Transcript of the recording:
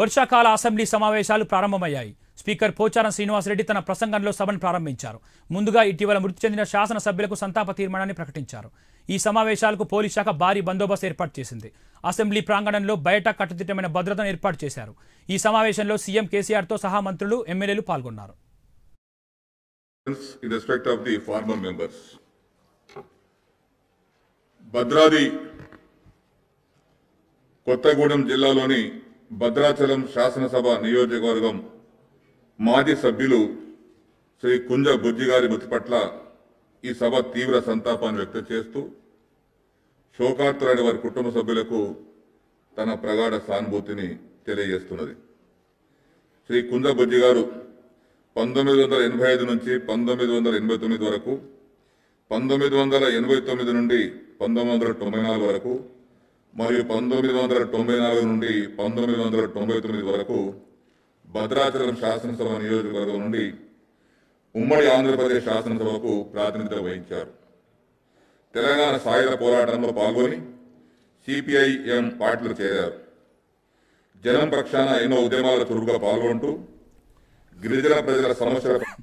వర్షాకాల అసెంబ్లీ సమావేశాలు ప్రారంభమయ్యాయి. స్పీకర్ పోచారం శ్రీనివాసరెడ్డి తన ప్రసంగంలో సభను ప్రారంభించారు. ముందుగా ఇటీవల మృతి చెందిన శాసన సభ్యులకు సంతాప తీర్మానాన్ని ప్రకటించారు. ఈ సమావేశాలకు పోలీస్ శాఖ భారీ బందోబస్తు ఏర్పాటు చేసింది. అసెంబ్లీ ప్రాంగణంలో బయట కట్టుదిట్టమైన భద్రతను ఏర్పాటు చేశారు. ఈ సమావేశంలో సీఎం కేసీఆర్ తో సహా మంత్రులు, ఎమ్మెల్యేలు పాల్గొన్నారు. In respect of the former members, Bhadradri Kothagudem జిల్లాలోని భద్రాచలం శాసనసభ నియోజకవర్గం మాజీ సభ్యులు శ్రీ కుంజ బుజ్జి గారి మృతి పట్ల ఈ సభ తీవ్ర సంతాపాన్ని వ్యక్తం చేస్తూ శోకార్తులైన వారి కుటుంబ సభ్యులకు తన ప్రగాఢ సానుభూతిని తెలియజేస్తున్నది. శ్రీ కుంజ బుజ్జి గారు 1985 నుంచి 1989 వరకు, 1989 నుండి 1994 వరకు మరియు 1994 నుండి 1999 వరకు భద్రాచలం శాసనసభ నియోజకవర్గం నుండి ఉమ్మడి ఆంధ్రప్రదేశ్ శాసనసభకు ప్రాతినిధ్యం వహించారు. తెలంగాణ సాయుధ పోరాటంలో పాల్గొని CPI(M) పార్టీలో చేరారు. జనం పక్షాన ఎన్నో ఉద్యమాల చురుకుగా పాల్గొంటూ గిరిజన ప్రజల సమస్యల